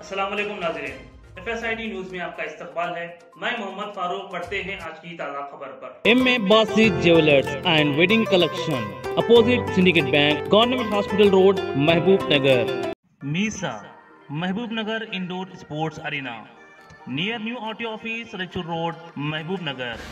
अस्सलामुअलैकुम नाज़रीन, PSD news में आपका इस्तकबाल है। मैं मोहम्मद फारूक, पढ़ते हैं आज की ताज़ा खबर पर। M A Basit jewellers and wedding collection, opposite syndicate bank, government hospital road, Mahbubnagar. मीसा Mahbubnagar indoor sports arena, near new R T office, Raichur road, Mahbubnagar.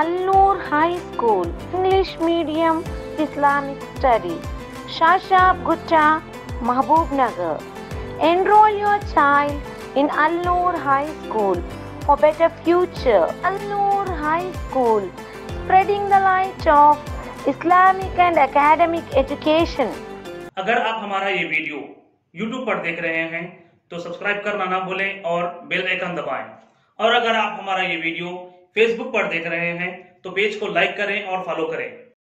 Annoor High School, English Medium, Islamic Study, Shashab Gutta, Mahbubnagar. Enroll your child in Annoor High School for better future. Annoor High School, spreading the light of Islamic and academic education. अगर आप हमारा ये video YouTube पर देख रहे हैं तो subscribe करना ना भूलें और बेल आइकन दबाएं। और अगर आप हमारा ये वीडियो Facebook पर देख रहे हैं तो पेज को लाइक करें और फॉलो करें।